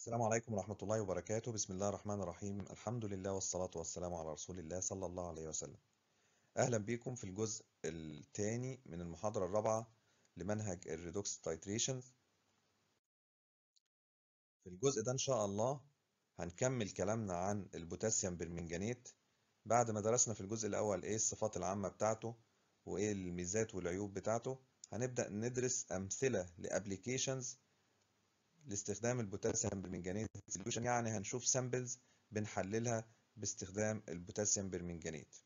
السلام عليكم ورحمة الله وبركاته. بسم الله الرحمن الرحيم. الحمد لله والصلاة والسلام على رسول الله صلى الله عليه وسلم. أهلا بكم في الجزء الثاني من المحاضرة الرابعة لمنهج الريدوكس تايتريشن. في الجزء ده إن شاء الله هنكمل كلامنا عن البوتاسيوم برمنجانات بعد ما درسنا في الجزء الأول إيه الصفات العامة بتاعته وإيه الميزات والعيوب بتاعته. هنبدأ ندرس أمثلة لأبليكيشنز لاستخدام البوتاسيوم برمنجانيت سوليوشن، يعني هنشوف سامبلز بنحللها باستخدام البوتاسيوم برمنجانيت.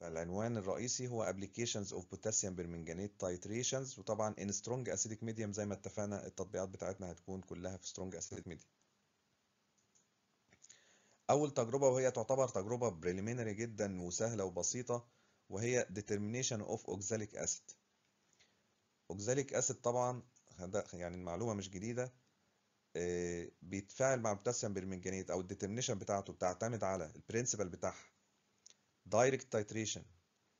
فالعنوان الرئيسي هو Applications of Potassium Permanganate Titrations، وطبعا in strong acidic medium زي ما اتفقنا التطبيقات بتاعتنا هتكون كلها في strong acidic medium. أول تجربة وهي تعتبر تجربة preliminary جدا وسهلة وبسيطة وهي Determination of Oxalic Acid. Oxalic Acid طبعا يعني المعلومة مش جديدة، بيتفاعل مع البوتاسيوم برمنجانيت أو الديترمينيشن بتاعته بتعتمد على البرنسبل بتاعها دايركت تايتريشن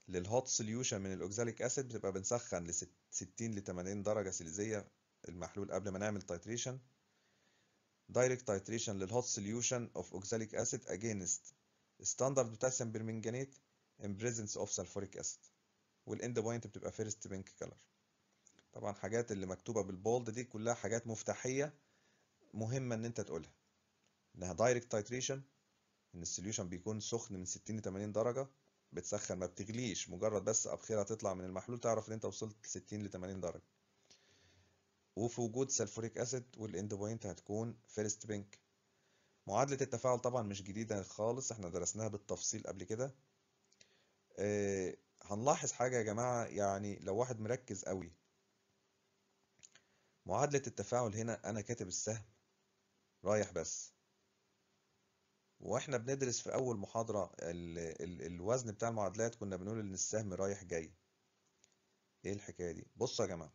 للهوت سوليوشن من الاوكساليك اسيد. بتبقى بنسخن ل 60 ل 80 درجه سليزيه المحلول قبل ما نعمل تايتريشن. دايركت تايتريشن للهوت سوليوشن اوف اوكساليك اسيد اجينست ستاندرد بوتاسيوم برمنجانيت ان بريزنس اوف سلفوريك اسيد، والاند بوينت بتبقى فيرست بينك كلر. طبعا الحاجات اللي مكتوبه بالبولد دي كلها حاجات مفتاحيه مهمه ان انت تقولها، انها دايركت تايتريشن، ان السوليوشن بيكون سخن من 60 ل 80 درجه، بتسخن ما بتغليش، مجرد بس ابخره تطلع من المحلول تعرف ان انت وصلت 60 ل 80 درجه، وفي وجود سلفوريك اسيد، والاند بوينت هتكون فيرست بينك. معادله التفاعل طبعا مش جديده خالص، احنا درسناها بالتفصيل قبل كده. هنلاحظ حاجه يا جماعه، يعني لو واحد مركز قوي، معادله التفاعل هنا انا كاتب السهم رايح بس، واحنا بندرس في اول محاضره الوزن بتاع المعادلات كنا بنقول ان السهم رايح جاي. ايه الحكايه دي؟ بصوا يا جماعه،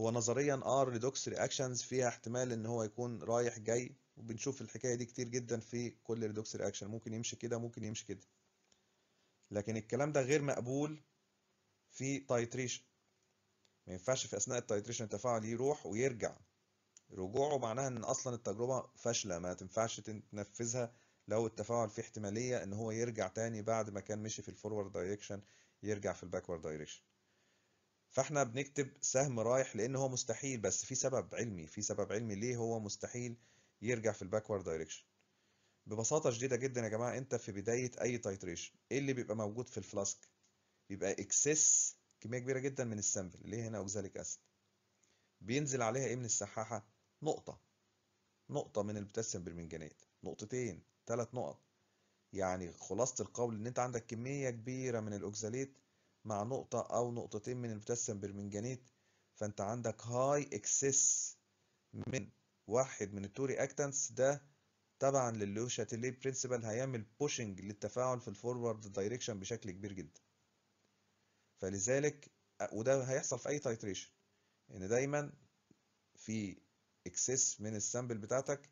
هو نظريا ريدوكس رياكشنز فيها احتمال ان هو يكون رايح جاي، وبنشوف الحكايه دي كتير جدا في كل ريدوكس رياكشن، ممكن يمشي كده ممكن يمشي كده. لكن الكلام ده غير مقبول في تايتريشن، ما ينفعش في اثناء التايتريشن التفاعل يروح ويرجع، رجوعه معناها ان اصلا التجربه فاشله ما تنفعش تنفذها لو التفاعل فيه احتماليه ان هو يرجع تاني بعد ما كان مشي في الفورورد دايركشن يرجع في الباكورد دايركشن. فاحنا بنكتب سهم رايح لان هو مستحيل، بس في سبب علمي، في سبب علمي ليه هو مستحيل يرجع في الباكورد دايركشن. ببساطه شديده جدا يا جماعه، انت في بدايه اي تايتريشن ايه اللي بيبقى موجود في الفلاسك؟ بيبقى اكسس كميه كبيره جدا من السامبل اللي هي هنا اوكساليك اسيد، بينزل عليها ايه من السحاحه؟ نقطة من البوتاسيوم برمنجانات، نقطتين، 3 نقط. يعني خلاصة القول إن أنت عندك كمية كبيرة من الأوكساليت مع نقطة أو نقطتين من البوتاسيوم برمنجانات، فأنت عندك هاي إكسس من واحد من التو رياكتانتس. ده طبعا للوشاتيليه برنسبل هيعمل بوشنج للتفاعل في الفورورد دايركشن بشكل كبير جدا. فلذلك وده هيحصل في أي تايتريشن، إن دايما في اكسس من السامبل بتاعتك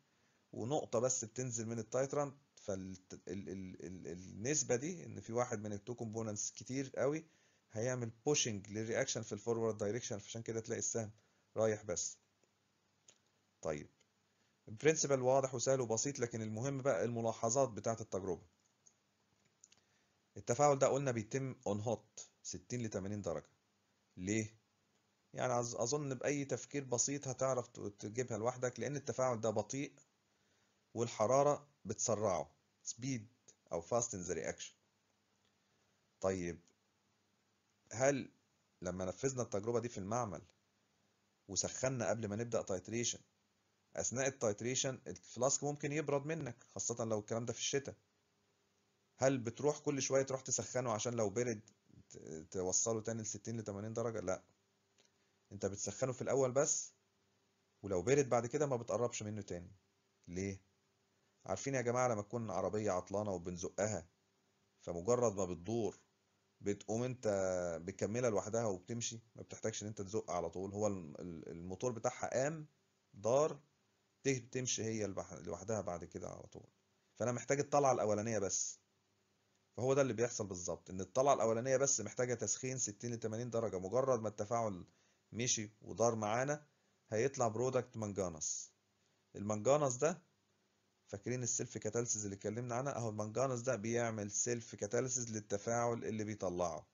ونقطه بس بتنزل من التايترانت، فالنسبه دي ان في واحد من التو كومبوننتس كتير قوي هيعمل بوشنج للرياكشن في الفورورد دايركشن، فعشان كده تلاقي السهم رايح بس. طيب البرنسبل واضح وسهل وبسيط، لكن المهم بقى الملاحظات بتاعه التجربه. التفاعل ده قلنا بيتم اون هوت 60 ل 80 درجه. ليه؟ يعني أظن بأي تفكير بسيط هتعرف تجيبها لوحدك، لأن التفاعل ده بطيء والحرارة بتسرعه، سبيد أو فاست إن ذا رياكشن. طيب هل لما نفذنا التجربة دي في المعمل وسخنا قبل ما نبدأ تايتريشن، أثناء التايتريشن الفلاسك ممكن يبرد منك، خاصة لو الكلام ده في الشتاء، هل بتروح كل شوية تروح تسخنه عشان لو برد توصله تاني ل 60 ل 80 درجة؟ لأ، انت بتسخنه في الاول بس، ولو برد بعد كده ما بتقربش منه تاني. ليه؟ عارفين يا جماعه لما تكون عربيه عطلانه وبنزقها، فمجرد ما بتدور بتقوم انت بتكملها لوحدها وبتمشي، ما بتحتاجش ان انت تزق على طول، هو الموتور بتاعها قام دار تمشي هي لوحدها بعد كده على طول. فانا محتاج الطلعه الاولانيه بس، فهو ده اللي بيحصل بالظبط، ان الطلعه الاولانيه بس محتاجه تسخين 60 ل 80 درجه. مجرد ما التفاعل مشي ودار معانا هيطلع برودكت منجانس. المنجانس ده فاكرين السيلف كاتاليسيز اللي اتكلمنا عنها؟ اهو المنجانس ده بيعمل سيلف كاتاليسيز للتفاعل اللي بيطلعه.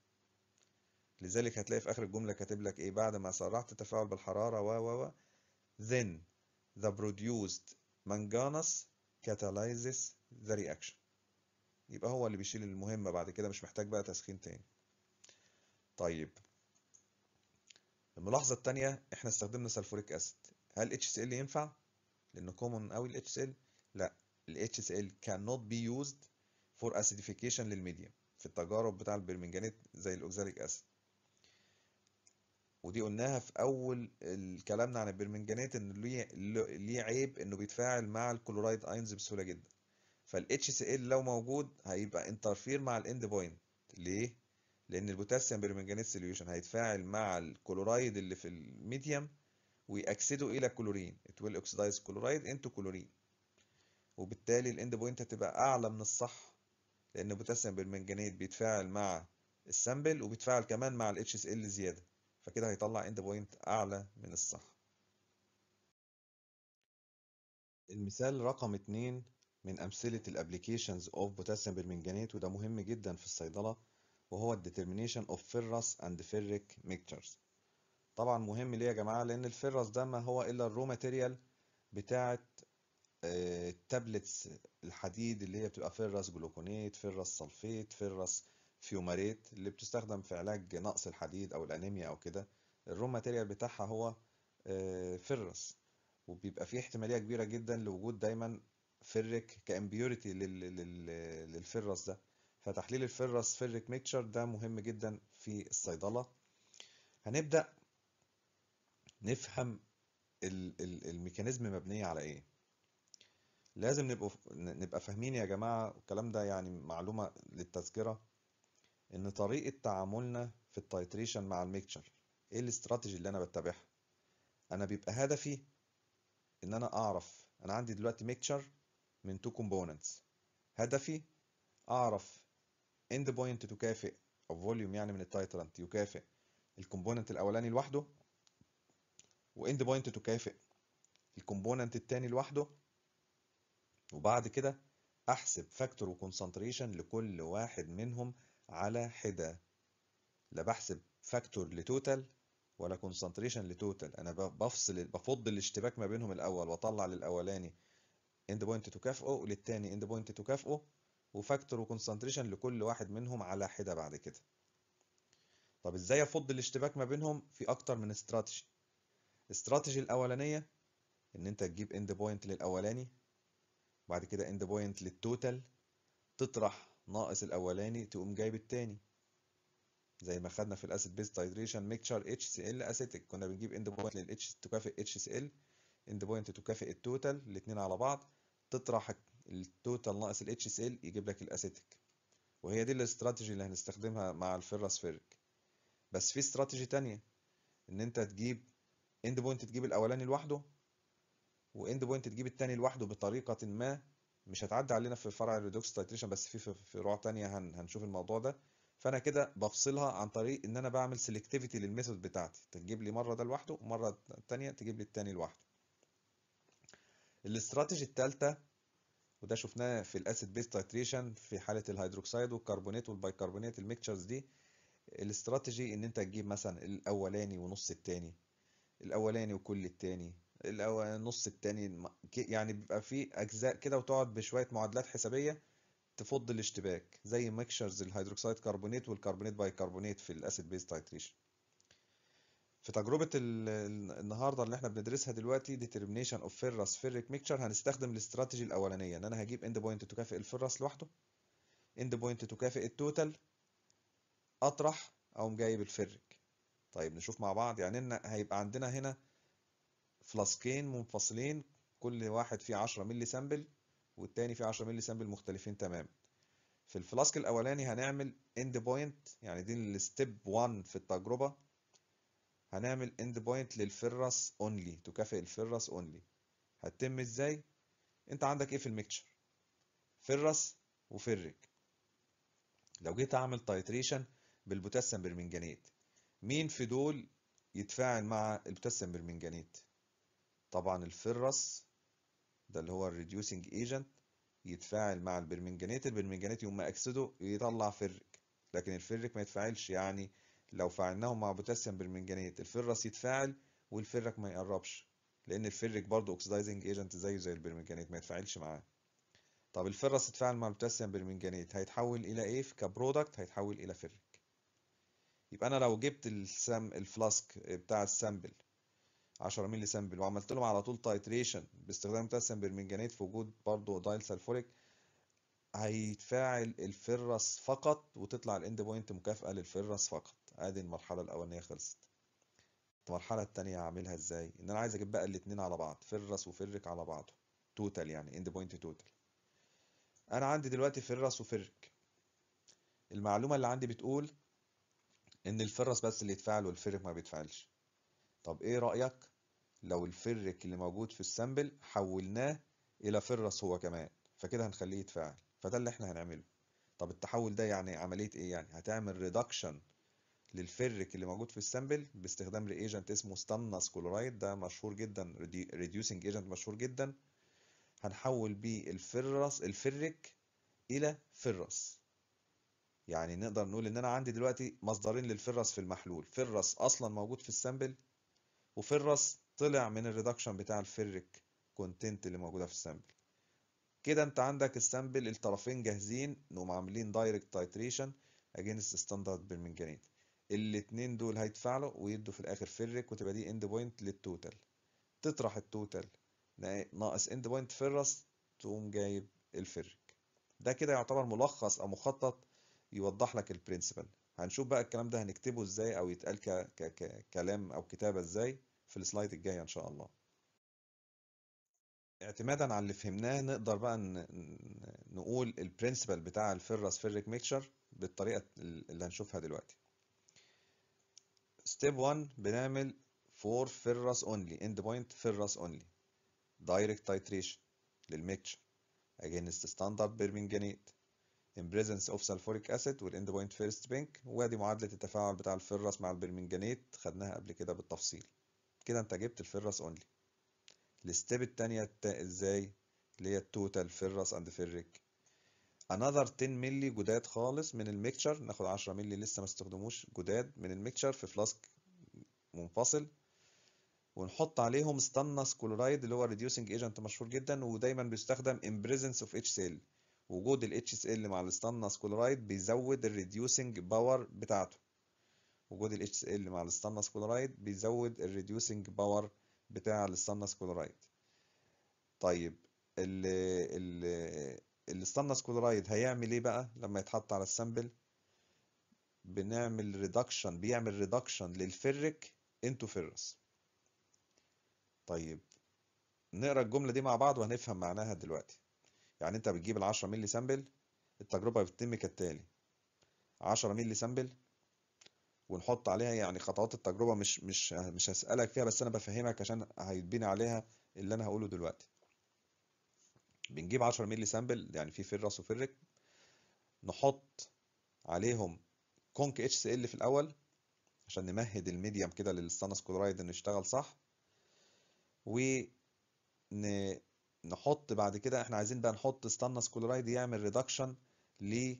لذلك هتلاقي في اخر الجمله كاتب لك ايه؟ بعد ما سرعت التفاعل بالحراره و then the produced manganese catalyzes the reaction. يبقى هو اللي بيشيل المهمه بعد كده، مش محتاج بقى تسخين تاني. طيب الملاحظه الثانيه، احنا استخدمنا سلفوريك اسيد، هل HCl ينفع؟ لانه كومون قوي ال HCl. لا، ال HCl cannot be used for acidification للميديم في التجارب بتاع البرمنجانات زي الاوكساليك اسيد. ودي قلناها في اول كلامنا عن البرمنجانات ان ليه عيب انه بيتفاعل مع الكلورايد اينز بسهوله جدا. فال HCl لو موجود هيبقى انترفير مع الاند بوينت. ليه؟ لان البوتاسيوم برمنجانات سوليوشن هيتفاعل مع الكلورايد اللي في الميديم ويأكسدوا الى كلورين، it will oxidize chloride into chlorine، وبالتالي الاند بوينت هتبقى اعلى من الصح، لان البوتاسيوم بالمنجنيت بيتفاعل مع السامبل وبيتفاعل كمان مع ال HCl زياده، فكده هيطلع اند بوينت اعلى من الصح. المثال رقم 2 من امثله الابليكيشنز اوف بوتاسيوم بالمنجنيت، وده مهم جدا في الصيدله، وهو الديترمينيشن اوف فيرس اند فيريك ميكتشرز. طبعا مهم ليه يا جماعه؟ لان الفيرس ده ما هو الا الرو ماتيريال بتاعه التابلتس الحديد اللي هي بتبقى فيرس جلوكونات، فيرس صلفيت، فيرس فيوماريت، اللي بتستخدم في علاج نقص الحديد او الانيميا او كده. الرو ماتيريال بتاعها هو فيرس، وبيبقى فيه احتماليه كبيره جدا لوجود دايما فيريك كامبيوريتي للفيرس ده. فتحليل الفيرس فيريك ميكشر ده مهم جدا في الصيدله. هنبدا نفهم الميكانيزم مبنيه على ايه. لازم نبقى فاهمين يا جماعه، والكلام ده يعني معلومه للتذكره، ان طريقه تعاملنا في التايتريشن مع الميكشر ايه الاستراتيجي اللي انا بتبعها. انا بيبقى هدفي ان انا اعرف، انا عندي دلوقتي ميكشر من 2 كومبوننتس، هدفي اعرف اند بوينت تكافئ او فوليوم يعني من التايترانت يكافئ الكومبوننت الاولاني لوحده، واند بوينت تكافئ الكومبوننت الثاني لوحده، وبعد كده احسب فاكتور وكونسنتريشن لكل واحد منهم على حده. لا بحسب فاكتور لتوتال ولا كونسنتريشن لتوتال، انا بفض الاشتباك ما بينهم الاول، واطلع للاولاني اند بوينت تكافئه وللتاني اند بوينت تكافئه، وفاكتور وكونسنتريشن لكل واحد منهم على حده بعد كده. طب ازاي افض الاشتباك ما بينهم؟ في اكتر من استراتيجي. الاستراتيجي الاولانيه ان انت تجيب اند بوينت للاولاني، بعد كده اند بوينت للتوتال، تطرح ناقص الاولاني تقوم جايب التاني، زي ما خدنا في الاسيد بيس تايتريشن ميكشر اتش سي ال اسيتيك، كنا بنجيب اند بوينت للاتش تكافئ اتش سي ال، اند بوينت تكافئ التوتال، الاثنين على بعض، تطرح التوتال ناقص الاتش سي ال يجيب لك الاسيتيك. وهي دي الاستراتيجي اللي هنستخدمها مع الفيرس فيرك. بس في استراتيجي تانية، ان انت تجيب اند بوينت، تجيب الاولاني لوحده واند بوينت تجيب الثاني لوحده بطريقه ما، مش هتعدي علينا في فرع الريدوكس تايتريشن، بس في فروع ثانيه هنشوف الموضوع ده. فانا كده بفصلها عن طريق ان انا بعمل سيلكتيفيتي للميثود بتاعتي، تجيب لي مره ده لوحده ومره الثانيه تجيب لي الثاني لوحده. الاستراتيجي الثالثه، وده شفناه في الاسيد بيس تايتريشن في حاله الهيدروكسيد والكربونات والبيكربونات الميكتشرز دي، الاستراتيجي ان انت تجيب مثلا الاولاني ونص الثاني، الاولاني وكل الثاني، النص التاني، يعني بيبقى فيه اجزاء كده، وتقعد بشويه معادلات حسابيه تفض الاشتباك زي ميكشرز الهيدروكسيد كربونات والكربونات بايكربونات في الاسيد بيس تايتريشن. في تجربه النهارده اللي احنا بندرسها دلوقتي ديترمينيشن اوف فيرس فيريك ميكشر، هنستخدم الاستراتيجي الاولانيه، ان انا هجيب اند بوينت تكافئ الفيرس لوحده، اند بوينت تكافئ التوتال، اطرح اقوم جايب الفيريك. طيب نشوف مع بعض، يعني ان هيبقى عندنا هنا فلاسكين منفصلين، كل واحد فيه 10 مللي سامبل والتاني فيه 10 مللي سامبل مختلفين تماما. في الفلاسك الاولاني هنعمل اند بوينت، يعني دي الستيب 1 في التجربه، هنعمل اند بوينت للفيرس اونلي، تكافئ الفيرس اونلي. هتتم ازاي؟ انت عندك ايه في الميكشر؟ فيرس وفيريك. لو جيت اعمل تايتريشن بالبوتاسيوم برمنجانيت، مين في دول يتفاعل مع البوتاسيوم برمنجانيت؟ طبعا الفرس ده اللي هو الريديوسنج ايجنت يتفاعل مع البرمنجانات، البرمنجانات يوم ما اكسده يطلع فريك، لكن الفريك ما يتفاعلش. يعني لو فعلناهم مع بوتاسيوم برمنجانات الفرس يتفاعل والفريك ما يقربش، لان الفريك برضه اوكسيدايزنج ايجنت زيه زي البرمنجانات ما يتفاعلش معاه. طب الفرس اتفاعل مع البوتاسيوم برمنجانات هيتحول الى ايه كبرودكت؟ هيتحول الى فريك. يبقى انا لو جبت الفلاسك بتاع السامبل 10 مللي سامبل وعملت لهم على طول تايتريشن باستخدام بوتاسيوم برمنجانات في وجود برضه دايل سلفوريك، هيتفاعل الفرس فقط وتطلع الاند بوينت مكافأة للفرس فقط. ادي المرحلة الأولانية خلصت. المرحلة الثانية هعملها ازاي؟ ان انا عايز اجيب بقى الاثنين على بعض، فرس وفرك على بعضه توتال، يعني اند بوينت توتال. انا عندي دلوقتي فرس وفرك، المعلومة اللي عندي بتقول ان الفرس بس اللي يتفاعل والفرك ما بيتفاعلش. طب ايه رأيك لو الفرك اللي موجود في السامبل حولناه الى فرس هو كمان؟ فكده هنخليه يتفاعل، فده اللي احنا هنعمله. طب التحول ده يعني عملية ايه؟ يعني هتعمل ريدكشن للفريك اللي موجود في السامبل باستخدام رياجنت اسمه ستانس كلورايد، ده مشهور جدا، ريديوسنج ايجنت مشهور جدا. هنحول بيه الفريك الى فرس. يعني نقدر نقول ان انا عندي دلوقتي مصدرين للفرس في المحلول، فرس اصلا موجود في السامبل وفرس طلع من الريدكشن بتاع الفريك كونتنت اللي موجوده في السامبل. كده انت عندك السامبل الطرفين جاهزين، نقوم عاملين دايركت تايتريشن اجينست ستاندرد برمنجانيت، الاتنين دول هيتفاعلوا ويدوا في الاخر فريك، وتبقى دي اند بوينت للتوتال. تطرح التوتال ناقص اند بوينت فرس، تقوم جايب الفريك. ده كده يعتبر ملخص او مخطط يوضح لك البرنسبل. هنشوف بقى الكلام ده هنكتبه ازاي او يتقال كلام او كتابه ازاي في السلايد الجايه ان شاء الله. اعتمادا على اللي فهمناه نقدر بقى نقول البرنسبل بتاع الفرس فيريك ميكشر بالطريقه اللي هنشوفها دلوقتي. ستيب 1 بنعمل فور فيرس اونلي، اند بوينت فيرس اونلي، دايركت تايتريشن للميكشر اجينست ستاندرد بيرمنجانيت ان بريزنس اوف سلفوريك اسيد والاند بوينت فيرست بينك، وادي معادله التفاعل بتاع الفرس مع البيرمنجانيت خدناها قبل كده بالتفصيل. كده انت جبت الفرس اونلي. الستيب التانية ازاي؟ اللي هي التوتال فيرس اند فيريك. انذر 10 مللي جداد خالص من الميكشر، ناخد 10 مللي لسه ما استخدموش جداد من الميكشر في فلاسك منفصل، ونحط عليهم ستانس كلورايد اللي هو ريديوسنج ايجنت مشهور جدا ودايما بيستخدم ان بريزنس اوف اتش سيل. وجود الاتش سيل مع الستانس كلورايد بيزود الريديوسنج باور بتاعته. وجود الاتش سيل مع الستانس كلورايد بيزود الريديوسنج باور بتاع الستانس كلورايد. طيب الستانس كلورايد هيعمل ايه بقى لما يتحط على السامبل؟ بنعمل ريدكشن، بيعمل ريدكشن للفريك انتو فيرس. طيب نقرا الجمله دي مع بعض وهنفهم معناها دلوقتي. يعني انت بتجيب ال 10 مللي سامبل، التجربه بتتم كالتالي: 10 مللي سامبل ونحط عليها، يعني خطوات التجربه مش هسألك فيها بس انا بفهمك عشان هيتبني عليها اللي انا هقوله دلوقتي. بنجيب 10 مللي سامبل، يعني في فيرس وفيرك، نحط عليهم كونك اتش سي ال في الاول عشان نمهد الميديم كده للستانس كلورايد انه يشتغل صح، ونحط بعد كده احنا عايزين بقى نحط ستانس كلورايد يعمل ريدكشن ل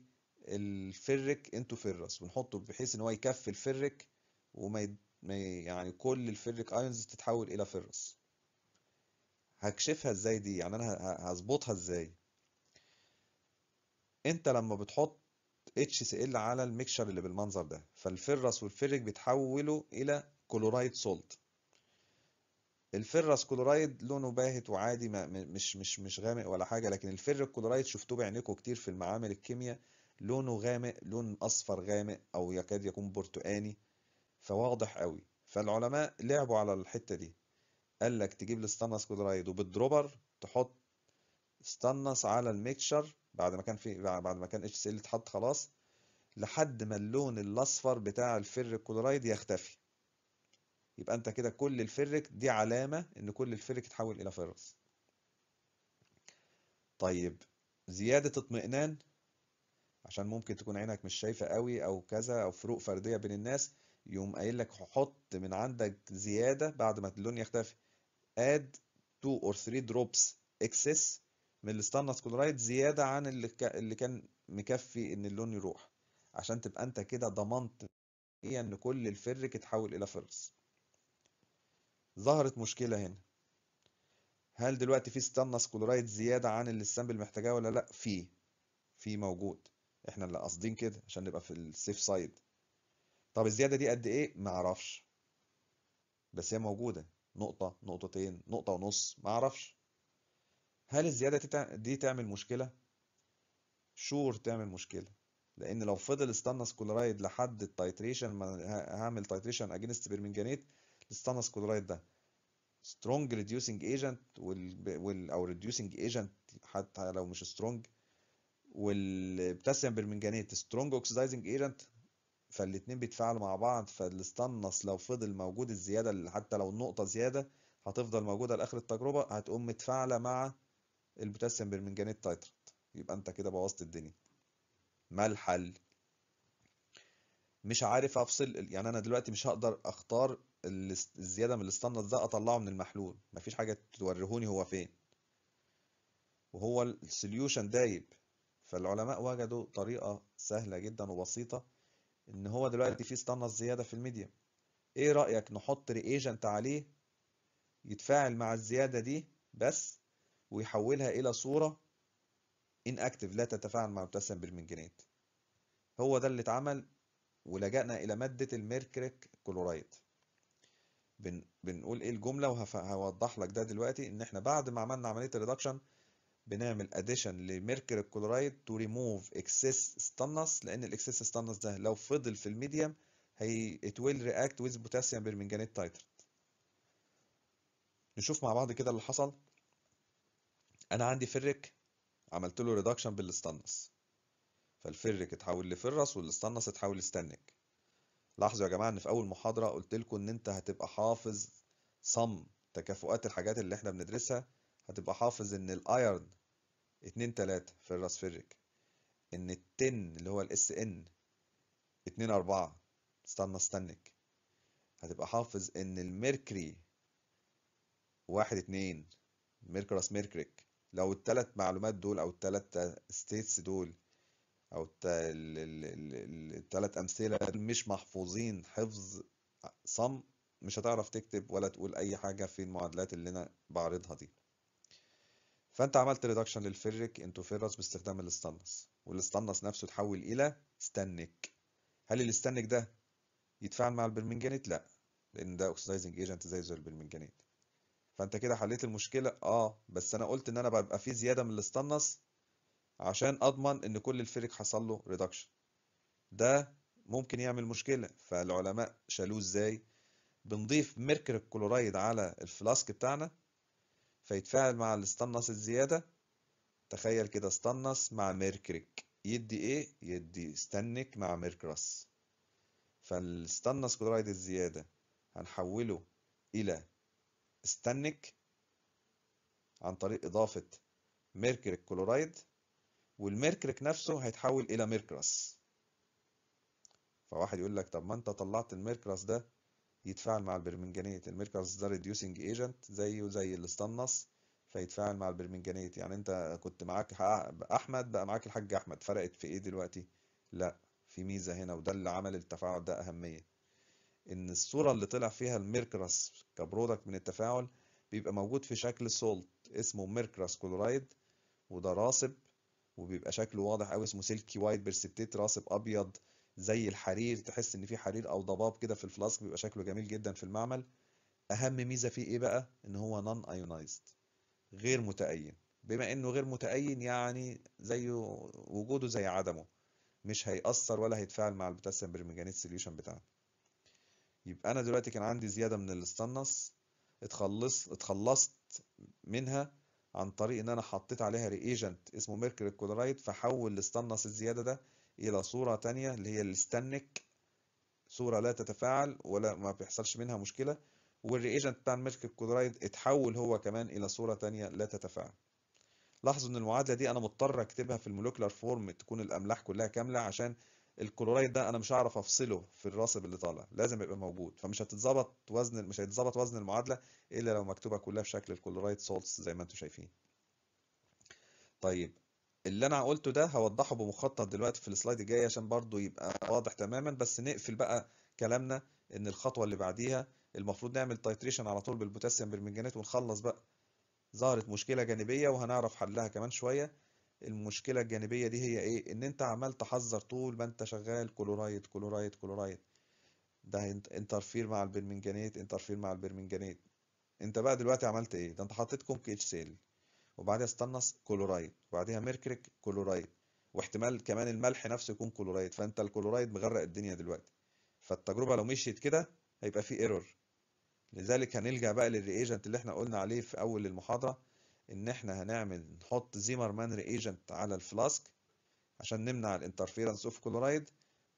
الفريك انتو فيرس، ونحطه بحيث ان هو يكفي الفريك وما يعني كل الفريك ايونز تتحول الى فيرس. هكشفها ازاي دي؟ يعني انا هظبطها ازاي؟ انت لما بتحط اتش سي ال على الميكشر اللي بالمنظر ده فالفيرس والفريك بيتحولوا الى كلورايد سولت. الفيرس كلورايد لونه باهت وعادي، مش غامق ولا حاجه، لكن الفريك كلورايد شفتوه بعينيكم كتير في المعامل الكيمياء، لونه غامق، لون اصفر غامق او يكاد يكون برتقاني، فواضح قوي. فالعلماء لعبوا على الحته دي، قال لك تجيب الستانس كلورايد وبالدروبر تحط ستانس على الميكشر بعد ما كان اتش سي ال اتحط خلاص، لحد ما اللون الاصفر بتاع الفيريك كلورايد يختفي. يبقى انت كده كل الفيريك دي علامه ان كل الفيريك اتحول الى فيرس. طيب زياده اطمئنان عشان ممكن تكون عينك مش شايفه قوي او كذا او فروق فرديه بين الناس، يقوم قايل لك حط من عندك زياده بعد ما اللون يختفي، add 2 or 3 drops excess من الستانلس كلورايد زيادة عن اللي كان مكفي ان اللون يروح، عشان تبقى انت كده ضمنت ان كل الفرك اتحول الى فرس. ظهرت مشكلة هنا، هل دلوقتي في ستانلس كلورايد زيادة عن اللي السامبل محتاجاه ولا لا؟ في موجود، احنا اللي قاصدين كده عشان نبقى في السيف سايد. طب الزيادة دي قد ايه؟ معرفش، بس هي موجودة، نقطة نقطتين نقطة ونص معرفش. هل الزيادة دي تعمل مشكلة؟ شور تعمل مشكلة، لأن لو فضل ستانلس كلورايد لحد التايتريشن، ما هعمل تايتريشن اجينست بيرمنجانيت، الستانلس كلورايد ده سترونج ريديوسنج ايجنت او ريديوسنج ايجنت حتى لو مش سترونج، والبوتاسيوم بيرمنجانيت سترونج اوكسيدايزنج ايجنت، فالاتنين بيتفاعلوا مع بعض. فالستانلس لو فضل موجود الزيادة حتى لو النقطة زيادة هتفضل موجودة لآخر التجربة، هتقوم متفاعلة مع البوتاسيوم بيرمنجانيت تايترت. يبقى انت كده بوظت الدنيا. ما الحل؟ مش عارف افصل، يعني انا دلوقتي مش هقدر اختار الزيادة من الستانلس ده اطلعه من المحلول، مفيش حاجة توريهوني هو فين، وهو السوليوشن دايب. فالعلماء وجدوا طريقة سهلة جدا وبسيطة، ان هو دلوقتي في ستانلس زياده في الميديم، ايه رايك نحط رياجنت عليه يتفاعل مع الزياده دي بس ويحولها الى صوره inactive لا تتفاعل مع البوتاسيوم بيرمنجانيت. هو ده اللي اتعمل، ولجأنا الى ماده الميركوريك كلورايد. بنقول ايه الجمله وهوضح لك ده دلوقتي، ان احنا بعد ما عملنا عمليه الريدكشن بنعمل اديشن لميركوريك كلورايد تو ريموف اكسس ستانلس، لان الاكسس ستانلس ده لو فضل في الميديم هي ات ويل رياكت ويز بوتاسيوم بيرمنجانيت تايترت. نشوف مع بعض كده اللي حصل. انا عندي فيريك عملت له ريدكشن بالستانلس، فالفيريك اتحول لفرس والستانلس اتحول لستانيك. لاحظوا يا جماعه ان في اول محاضره قلت لكم ان انت هتبقى حافظ صم تكافؤات الحاجات اللي احنا بندرسها، هتبقى حافظ ان الايرن 2 3 فيرس فيريك، ان التن اللي هو الاس ان 2 4 ستانيك، هتبقى حافظ ان الميركري 1 2 ميركراس ميركريك. لو الثلاث معلومات دول او الثلاث ستيتس دول او الثلاث امثله مش محفوظين حفظ صم، مش هتعرف تكتب ولا تقول اي حاجه في المعادلات اللي انا بعرضها دي. فانت عملت ريدكشن للفيريك انتو فيرس باستخدام الاستانلس، والاستانلس نفسه اتحول الى ستانيك. هل الاستانيك ده يتفاعل مع البرمنجانيت؟ لا، لان ده اوكسيدايزنج ايجنت زي البرمنجانيت. فانت كده حليت المشكله. بس انا قلت ان انا بيبقى فيه زياده من الاستانلس عشان اضمن ان كل الفيريك حصل له ريدكشن، ده ممكن يعمل مشكله. فالعلماء شالوه ازاي؟ بنضيف ميركوريك كلورايد على الفلاسك بتاعنا فيتفاعل مع الستانلس الزيادة. تخيل كده ستانلس مع ميركوريك يدي ايه؟ يدي ستانيك مع ميركراس. فالستانلس كلورايد الزيادة هنحوله الى ستانيك عن طريق اضافة ميركوريك كلورايد، والميركوريك نفسه هيتحول الى ميركراس. فواحد يقول لك طب ما انت طلعت الميركراس ده يتفاعل مع البرمنجانيت، الميركوريك ده ريديوسنج ايجنت زيه زي الستانلس فيتفاعل مع البرمنجانيت، يعني انت كنت معاك احمد بقى معاك الحاج احمد، فرقت في ايه دلوقتي؟ لا، في ميزه هنا، وده اللي عمل التفاعل ده اهميه، ان الصوره اللي طلع فيها الميركوريس كبرودكت من التفاعل بيبقى موجود في شكل سولت اسمه ميركوريس كلورايد، وده راسب وبيبقى شكله واضح قوي اسمه سلكي وايت بيرسبتيت، راسب ابيض زي الحرير، تحس ان في حرير او ضباب كده في الفلاسك، بيبقى شكله جميل جدا في المعمل. اهم ميزه فيه ايه بقى؟ ان هو نون ايونايزد، غير متأين. بما انه غير متأين يعني زيه وجوده زي عدمه، مش هيأثر ولا هيتفاعل مع البوتاسيوم بيرمنجانيت سوليوشن بتاعنا. يبقى انا دلوقتي كان عندي زياده من الاستانلس اتخلصت منها عن طريق ان انا حطيت عليها رياجنت اسمه ميركوريك كلورايد، فحول الاستانلس الزياده ده الى صوره تانية اللي هي الستانيك، صوره لا تتفاعل ولا ما بيحصلش منها مشكله، والرياجنت بتاع الميركوريك كلورايد اتحول هو كمان الى صوره تانية لا تتفاعل. لاحظوا ان المعادله دي انا مضطر اكتبها في الموليكولار فورم، تكون الاملاح كلها كامله عشان الكلورايد ده انا مش هعرف افصله في الراسب اللي طالع، لازم يبقى موجود، فمش هتتظبط وزن، مش هيتظبط وزن المعادله الا لو مكتوبه كلها في شكل الكلورايد سولتس زي ما انتم شايفين. طيب اللي انا قلته ده هوضحه بمخطط دلوقتي في السلايد الجاي عشان برضو يبقى واضح تماما، بس نقفل بقى كلامنا ان الخطوه اللي بعديها المفروض نعمل تايتريشن على طول بالبوتاسيوم بالمنجنات ونخلص بقى. ظهرت مشكله جانبيه وهنعرف حلها كمان شويه. المشكله الجانبيه دي هي ايه؟ ان انت عمال تحذر طول ما انت شغال كلورايد كلورايد كلورايد، ده انترفير مع البرمنجانات انترفير مع البرمنجانات. انت بقى دلوقتي عملت ايه؟ ده انت حطيت كونك اتش سيل وبعدها استنص كلورايد وبعدها ميركوريك كلورايد واحتمال كمان الملح نفسه يكون كلورايد، فانت الكلورايد مغرق الدنيا دلوقتي. فالتجربه لو مشيت كده هيبقى في ايرور، لذلك هنلجا بقى للرياجنت اللي احنا قلنا عليه في اول المحاضره، ان احنا هنعمل نحط زيمرمان رياجنت على الفلاسك عشان نمنع الانترفيرنس اوف كلورايد،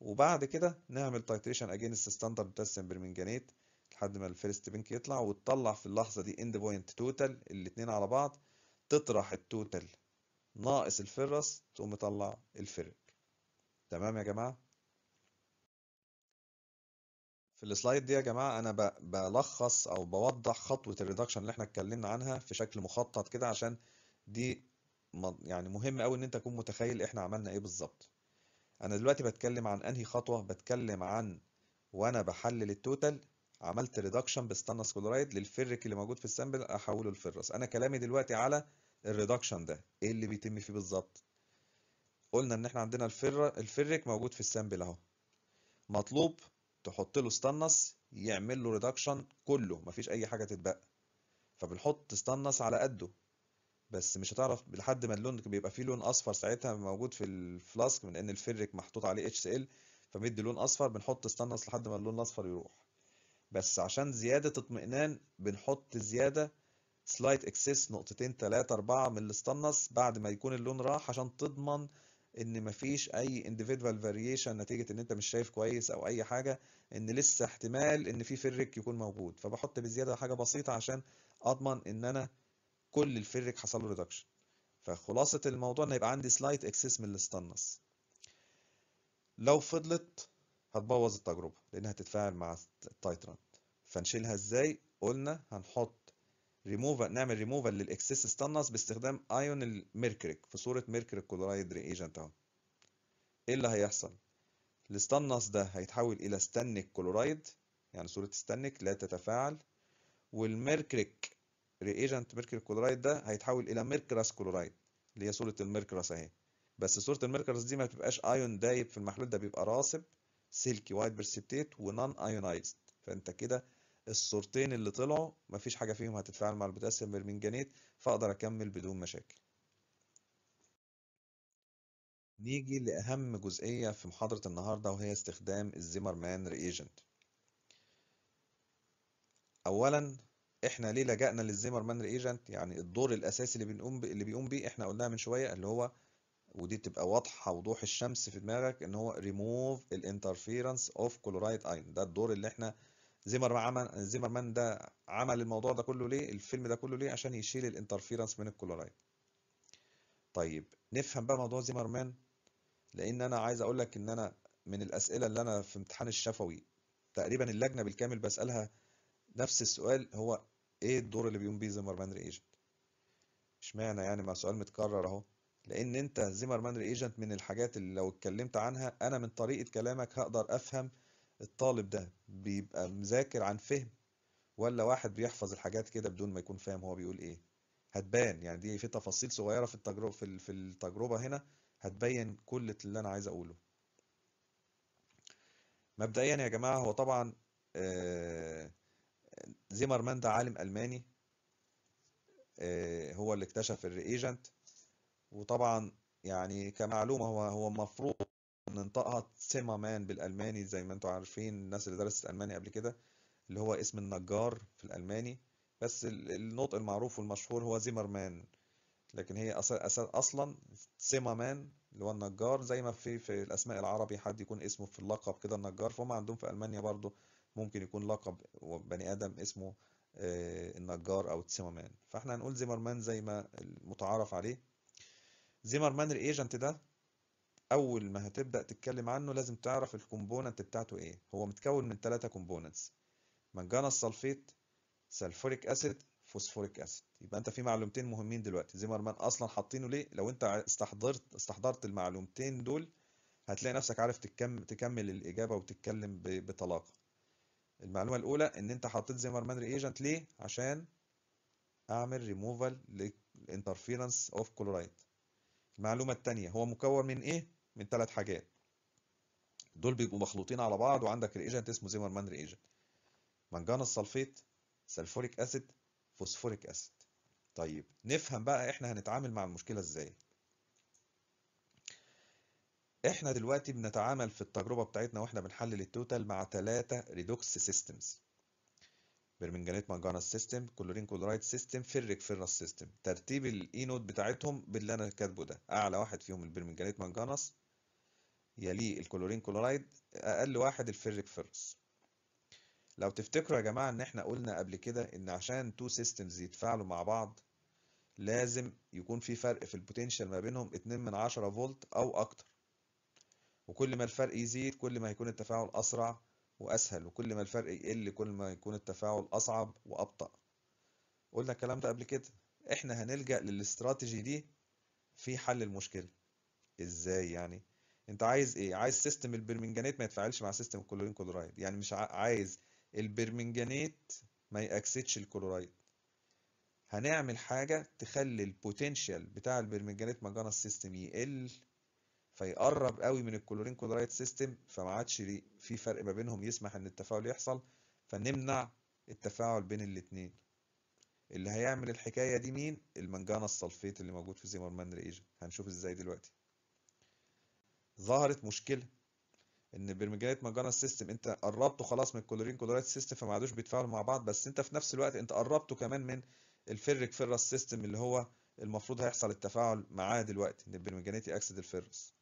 وبعد كده نعمل تايتريشن اجينست ستاندرد بوتاسيوم برمنجانيت لحد ما الفيرست بينك يطلع، وتطلع في اللحظه دي اند بوينت توتال الاثنين على بعض، تطرح التوتال ناقص الفرس تقوم مطلع الفرق. تمام يا جماعه؟ في السلايد دي يا جماعه انا بلخص او بوضح خطوه الريدكشن اللي احنا اتكلمنا عنها في شكل مخطط كده، عشان دي يعني مهم قوي ان انت تكون متخيل احنا عملنا ايه بالظبط. انا دلوقتي بتكلم عن انهي خطوه؟ بتكلم عن وانا بحلل التوتال عملت ريدكشن بستانس كلورايد للفرك اللي موجود في السامبل احوله لفرس. انا كلامي دلوقتي على الريدكشن ده، ايه اللي بيتم فيه بالظبط؟ قلنا ان احنا عندنا الفرك موجود في السامبل اهو، مطلوب تحط له استانس يعمل له ريدكشن كله مفيش اي حاجه تتبقى، فبنحط استانس على قده، بس مش هتعرف لحد ما اللون بيبقى فيه لون اصفر ساعتها موجود في الفلاسك من ان الفرك محطوط عليه اتش ال فمدي لون اصفر، بنحط استانس لحد ما اللون الاصفر يروح. بس عشان زياده اطمئنان بنحط زياده سلايت اكسس نقطتين 3 4 من الاستانس بعد ما يكون اللون راح، عشان تضمن ان مفيش اي individual variation نتيجه ان انت مش شايف كويس او اي حاجه، ان لسه احتمال ان في فريك يكون موجود، فبحط بزياده حاجه بسيطه عشان اضمن ان انا كل الفريك حصل له ريدكشن. فخلاصه الموضوع ان هيبقى عندي سلايت اكسس من الاستانس. لو فضلت هتبوظ التجربه لانها هتتفاعل مع التايترانت، فنشيلها ازاي؟ قلنا هنحط ريموفال، نعمل ريموفال للاكسس استانس باستخدام ايون الميركوريك في صوره ميركوريك كلورايد رياجنت اهو. ايه اللي هيحصل؟ الاستانس ده هيتحول الى ستانيك كلورايد، يعني صوره ستانيك لا تتفاعل، والميركوريك رياجنت ميركوريك كلورايد ده هيتحول الى ميركراس كلورايد اللي هي صوره الميركراس اهي، بس صوره الميركراس دي ما بتبقاش ايون دايب في المحلول ده، بيبقى راسب سلكي وايت برسبتيت ونون ايونايزد. فانت كده الصورتين اللي طلعوا مفيش حاجه فيهم هتتفاعل مع البوتاسيوم برمنجانيت، فاقدر اكمل بدون مشاكل. نيجي لاهم جزئيه في محاضره النهارده وهي استخدام الزيمرمان رياجنت. اولا احنا ليه لجأنا للزيمرمان رياجنت؟ يعني الدور الاساسي اللي بيقوم بيه احنا قلناها من شويه، اللي هو ودي تبقى واضحه وضوح الشمس في دماغك، ان هو ريموف الانترفيرنس اوف كلورايد ايون. ده الدور اللي احنا زيمرمان ده عمل الموضوع ده كله ليه؟ الفيلم ده كله ليه؟ عشان يشيل الانترفيرنس من الكلورايد. طيب نفهم بقى موضوع زيمرمان، لان انا عايز اقول لك ان انا من الاسئله اللي انا في امتحان الشفوي تقريبا اللجنه بالكامل بسالها نفس السؤال، هو ايه الدور اللي بيقوم بيه زيمرمان رياجنت؟ اشمعنى يعني؟ ما سؤال متكرر اهو. لان انت زيمرمان رياجنت من الحاجات اللي لو اتكلمت عنها انا من طريقه كلامك هقدر افهم الطالب ده بيبقى مذاكر عن فهم ولا واحد بيحفظ الحاجات كده بدون ما يكون فاهم هو بيقول ايه. هتبان يعني، دي في تفاصيل صغيره في التجربه هنا هتبين كل اللي انا عايز اقوله. مبدئيا يا جماعه هو طبعا زيمرمان ده عالم الماني، هو اللي اكتشف الرياجنت، وطبعا يعني كمعلومه هو المفروض ننطقها زيمرمان بالالماني زي ما انتم عارفين الناس اللي درست الماني قبل كده، اللي هو اسم النجار في الالماني، بس النطق المعروف والمشهور هو زيمرمان، لكن هي اصلا زيمرمان اللي هو النجار، زي ما في الاسماء العربي حد يكون اسمه في اللقب كده النجار، فهم عندهم في المانيا برضو ممكن يكون لقب بني ادم اسمه النجار او زيمرمان، فاحنا هنقول زيمرمان زي ما المتعارف عليه. زيمرمان رياجنت ده اول ما هتبدا تتكلم عنه لازم تعرف الكومبوننت بتاعته ايه. هو متكون من 3 كومبوننتس: منجنس صلفيت، سلفوريك اسيد، فوسفوريك اسيد. يبقى انت في معلومتين مهمين دلوقتي، زيمرمان اصلا حاطينه ليه؟ لو انت استحضرت المعلومتين دول هتلاقي نفسك عارف تكمل الاجابه وتتكلم بطلاقه. المعلومه الاولى ان انت حطيت زيمرمان رياجنت ليه؟ عشان اعمل ريموفال للانترفيرنس اوف كلورايد. المعلومه الثانيه هو مكون من ايه؟ من 3 حاجات، دول بيبقوا مخلوطين على بعض، وعندك رياجنت اسمه زيمرمان رياجنت: منجنس صلفيت، سلفوريك اسيد، فوسفوريك اسيد. طيب نفهم بقى احنا هنتعامل مع المشكله ازاي. احنا دلوقتي بنتعامل في التجربه بتاعتنا واحنا بنحلل التوتال مع 3 ريدوكس سيستمز: برمنجانات منجنس سيستم، كلورين كلورايد سيستم، فيريك فيرنس سيستم. ترتيب الاينود بتاعتهم باللي انا كاتبه ده، اعلى واحد فيهم البرمنجانات منجنس، يليه الكلورين كلورايد، اقل واحد الفيريك فيرنس. لو تفتكروا يا جماعه ان احنا قلنا قبل كده ان عشان 2 سيستمز يتفاعلوا مع بعض لازم يكون في فرق في البوتنشال ما بينهم 2 من 10 فولت او اكتر، وكل ما الفرق يزيد كل ما هيكون التفاعل اسرع واسهل، وكل ما الفرق يقل كل ما يكون التفاعل اصعب وابطا. قلنا الكلام ده قبل كده. احنا هنلجأ للاستراتيجي دي في حل المشكله. ازاي يعني؟ انت عايز ايه؟ عايز سيستم البرمنجانات ما يتفاعلش مع سيستم الكلورين كلورايد، يعني مش عايز البرمنجانات ما يأكسدش الكلورايد. هنعمل حاجه تخلي البوتنشال بتاع البرمنجانات منجنس سيستم يقل فيقرب قوي من الكلورين كلورايد سيستم، فما عادش في فرق ما بينهم يسمح ان التفاعل يحصل، فنمنع التفاعل بين الاثنين. اللي هيعمل الحكايه دي مين؟ المنجنس الصلفيت اللي موجود في زيمرمان رياجنت. هنشوف ازاي دلوقتي. ظهرت مشكله ان برمنجانات منجنس سيستم انت قربته خلاص من الكلورين كلورايد سيستم فما عادوش بيتفاعلوا مع بعض، بس انت في نفس الوقت انت قربته كمان من الفيريك فيرس سيستم اللي هو المفروض هيحصل التفاعل معاه دلوقتي، ان البرمنجانات يأكسد الفيرس.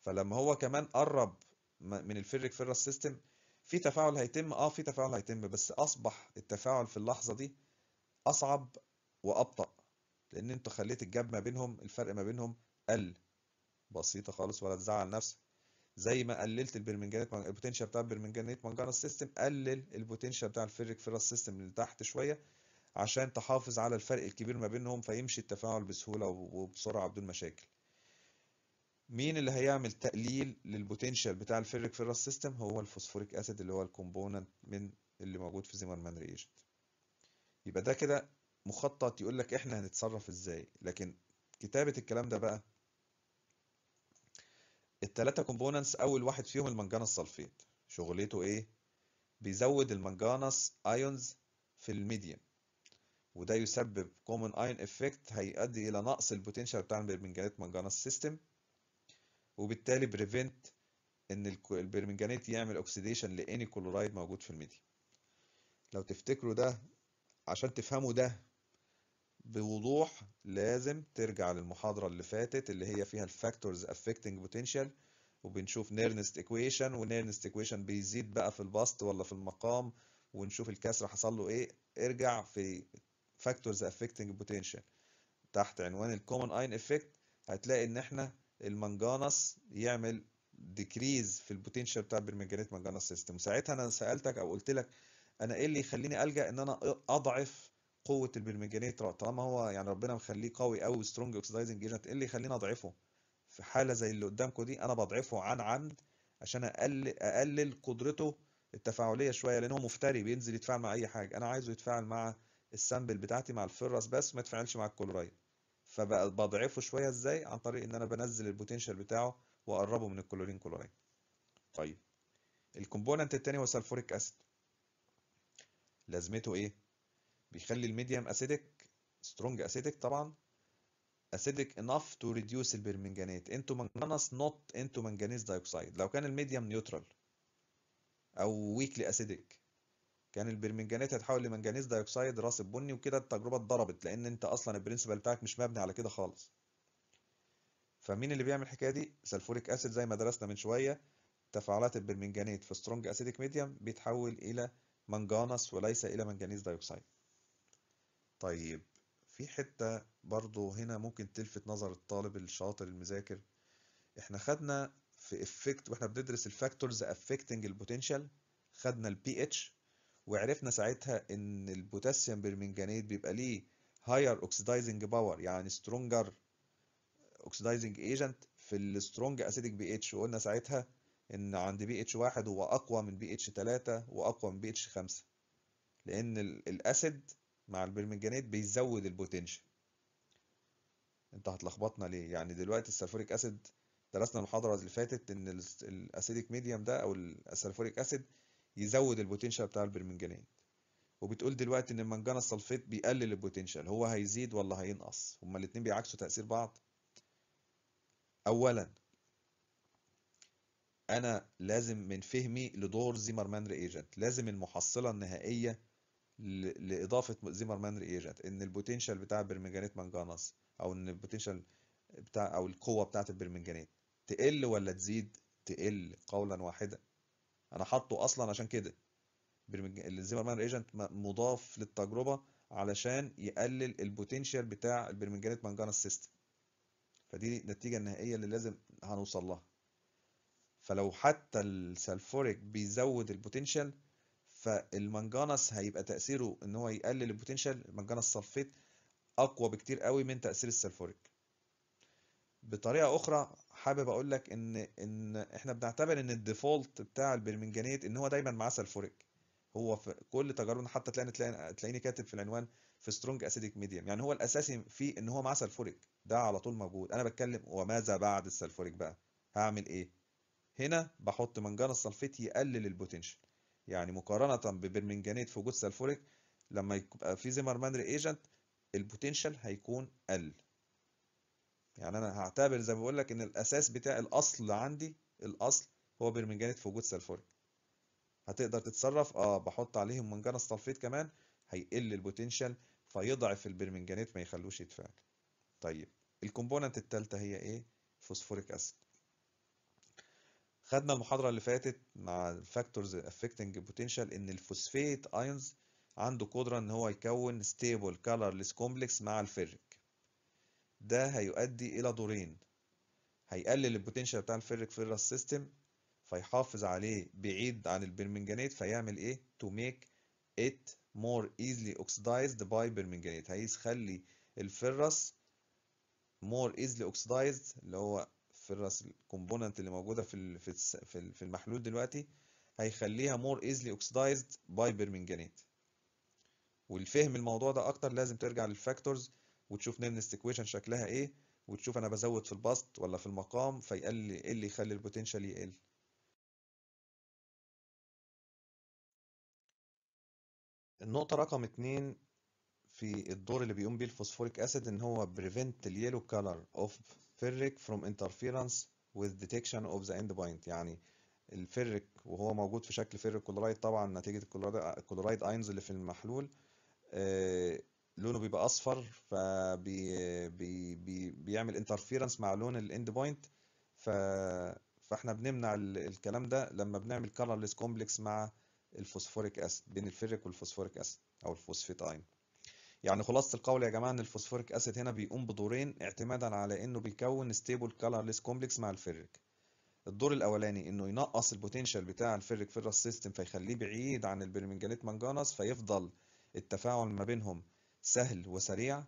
فلما هو كمان قرب من الفيريك فيرس سيستم في تفاعل هيتم، بس اصبح التفاعل في اللحظه دي اصعب وابطا، لان انت خليت الجاب ما بينهم، الفرق ما بينهم قل. بسيطه خالص ولا تزعل نفسك. زي ما قللت البرمنجانات البوتنشال بتاع البرمنجانات منجنس سيستم، قلل البوتنشال بتاع الفيريك فيرس سيستم اللي تحت شويه عشان تحافظ على الفرق الكبير ما بينهم، فيمشي التفاعل بسهوله وبسرعه بدون مشاكل. مين اللي هيعمل تقليل للبوتنشال بتاع الفيريك فيرس سيستم؟ هو الفوسفوريك اسيد اللي هو الكومبوننت من اللي موجود في زيمرمان رياجنت. يبقى ده كده مخطط يقول لك احنا هنتصرف ازاي، لكن كتابه الكلام ده بقى ال3 كومبوننتس. اول واحد فيهم المنجنس صلفيت، شغلته ايه؟ بيزود المنجنس ايونز في الميديم، وده يسبب كومن ايون افكت هيؤدي الى نقص البوتنشال بتاع البرمنجانات منجنس سيستم، وبالتالي بريفنت ان البرمنجانات يعمل اوكسيديشن لاني كلورايد موجود في الميديم. لو تفتكروا ده، عشان تفهموا ده بوضوح لازم ترجع للمحاضره اللي فاتت اللي هي فيها الفاكتورز افكتنج بوتنشال، وبنشوف نيرنست ايكويشن، ونيرنست ايكويشن بيزيد بقى في البسط ولا في المقام، ونشوف الكسر حصل له ايه. ارجع في فاكتورز افكتنج بوتنشال تحت عنوان الكومن اين افكت، هتلاقي ان احنا المنجنس يعمل ديكريز في البوتنشال بتاع البرمنجانات منجنس سيستم. وساعتها انا سالتك او قلت لك انا ايه اللي يخليني الجا ان انا اضعف قوه البرمنجانات، طالما هو يعني ربنا مخليه قوي قوي سترونج اوكسيدايزنج ايجنت، ايه اللي يخليني اضعفه؟ في حاله زي اللي قدامكم دي انا بضعفه عن عمد عشان اقلل قدرته التفاعليه شويه، لان هو مفتري بينزل يتفاعل مع اي حاجه. انا عايزه يتفاعل مع السامبل بتاعتي مع الفرس بس، ما يتفاعلش مع الكلورايد، فبقى بضعفه شويه. ازاي؟ عن طريق ان انا بنزل البوتنشال بتاعه واقربه من الكلورين كلورايد. طيب الكومبوننت الثاني هو سلفوريك اسيد. لازمته ايه؟ بيخلي الميديم اسيدك، سترونج اسيدك طبعا، اسيدك انف تو ريديوس البرمنجانات انتو منجنس، نوت انتو منجنيز دايوكسايد. لو كان الميديم نيوترال او ويكلي اسيدك كان البرمنجانات هتحول لمنجنيز دايوكسيد راسب بني، وكده التجربه اتضربت لان انت اصلا البرنسبل بتاعك مش مبني على كده خالص. فمين اللي بيعمل الحكايه دي؟ سلفوريك اسيد. زي ما درسنا من شويه، تفاعلات البرمنجانات في سترونج اسيدك ميديم بيتحول الى منجنس وليس الى منجنيز دايوكسيد. طيب في حته برضو هنا ممكن تلفت نظر الطالب الشاطر المذاكر، احنا خدنا في افكت واحنا بندرس الفاكتورز افكتنج البوتنشال، خدنا البي اتش وعرفنا ساعتها ان البوتاسيوم بيرمنجانيت بيبقى ليه هاير اوكسيدايزنج باور، يعني سترونجر اوكسيدايزنج ايجنت في السترونج اسيديك بي اتش، وقلنا ساعتها ان عند بي اتش 1 هو اقوى من بي اتش 3 واقوى من بي اتش 5، لان الاسيد مع البرمنجانيت بيزود البوتنشال. انت هتلخبطنا ليه؟ يعني دلوقتي السلفوريك اسيد درسنا المحاضره اللي فاتت ان الاسيديك ميديوم ده او السلفوريك اسيد يزود البوتنشال بتاع البرمنجانيت، وبتقول دلوقتي ان المنجنة الصلفيت بيقلل البوتنشال، هو هيزيد ولا هينقص؟ هما الاتنين بيعكسوا تاثير بعض. اولا انا لازم من فهمي لدور زيمرمان رياجنت لازم المحصله النهائيه لاضافه زيمرمان رياجنت ان البوتنشال بتاع البرمنجانيت منجنص، او ان البوتنشال بتاع او القوه بتاعه البرمنجانيت تقل ولا تزيد؟ تقل قولا واحدا. انا حاطه اصلا عشان كده الزيمرمان رياجنت مضاف للتجربه علشان يقلل البوتنشال بتاع البرمنجانيت منجنص سيستم، فدي النتيجه النهائيه اللي لازم هنوصل لها. فلو حتى السلفوريك بيزود البوتنشال فالمنجنص هيبقى تاثيره ان هو يقلل البوتنشال، المنجنص الصلفيت اقوى بكتير قوي من تاثير السلفوريك. بطريقه اخرى حابب اقول لك ان احنا بنعتبر ان الديفولت بتاع البرمنجانيت ان هو دايما معاه سلفوريك، هو في كل تجاربنا حتى تلاقيني كاتب في العنوان في سترونج اسيديك ميديوم، يعني هو الاساسي فيه ان هو معاه سلفوريك، ده على طول موجود. انا بتكلم وماذا بعد السلفوريك بقى؟ هعمل ايه؟ هنا بحط منجنص صلفيت يقلل البوتنشال، يعني مقارنه ببرمنجانيت في وجود سلفوريك لما يبقى في زيمرمان رياجنت البوتنشال هيكون قل. يعني انا هعتبر زي ما بقول لك ان الاساس بتاع الاصل عندي الاصل هو برمنجانيت في وجود سلفوريك. هتقدر تتصرف بحط عليهم منجنص صلفيت كمان هيقل البوتنشال فيضعف البرمنجانيت ما يخلوش يتفاعل. طيب الكومبوننت الثالثه هي ايه؟ فوسفوريك اسيد. خدنا المحاضره اللي فاتت مع الفاكتورز افكتنج بوتنشال ان الفوسفيت ايونز عنده قدره ان هو يكون ستيبل كالرلس كومبلكس مع الفيريك، ده هيؤدي الى دورين، هيقلل البوتنشال بتاع الفيريك فيرس سيستم فيحافظ عليه بعيد عن البرمنجانيت، فيعمل ايه؟ to make it more easily oxidized by برمنجانيت، هيخلي الفيرس more easily oxidized اللي هو الفيرس الكومبوننت اللي موجوده في المحلول دلوقتي، هيخليها more easily oxidized by برمنجانيت. والفهم الموضوع ده اكتر لازم ترجع للفاكتورز وتشوف نيرنست ايكويشن شكلها ايه، وتشوف انا بزود في البسط ولا في المقام، فيقل ايه اللي يخلي البوتنشال يقل. النقطه رقم 2 في الدور اللي بيقوم بيه الفوسفوريك اسيد ان هو prevent the yellow color of ferric from interference with detection of the end point، يعني الفيريك وهو موجود في شكل فيريك كلورايد طبعا نتيجه الكلورايد ايونز اللي في المحلول لونه بيبقى اصفر، فبي بي بي بيعمل انترفيرنس مع لون الاند بوينت، فاحنا بنمنع الكلام ده لما بنعمل كلرلس كومبلكس مع الفوسفوريك اسيد بين الفيريك والفوسفوريك اسيد او الفوسفيت اين. يعني خلاصه القول يا جماعه ان الفوسفوريك اسيد هنا بيقوم بدورين اعتمادا على انه بيكون ستيبل كلرلس كومبلكس مع الفيريك. الدور الاولاني انه ينقص البوتنشال بتاع الفيريك فيرس سيستم فيخليه بعيد عن البرمنجانيت منجنص فيفضل التفاعل ما بينهم سهل وسريع.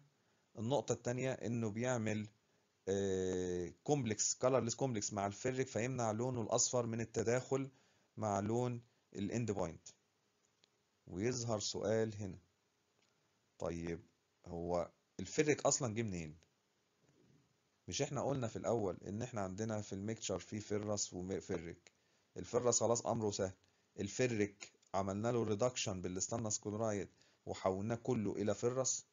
النقطة الثانية انه بيعمل كومبلكس كلرلس كومبلكس مع الفيريك فيمنع لونه الاصفر من التداخل مع لون الاند بوينت. ويظهر سؤال هنا، طيب هو الفيريك اصلا جه منين؟ مش احنا قلنا في الاول ان احنا عندنا في الميكتشر فيه فيرس وفيريك، الفيرس خلاص امره سهل، الفيريك عملنا له ريدكشن بالستانس كلورايد وحولناه كله الى فيرس.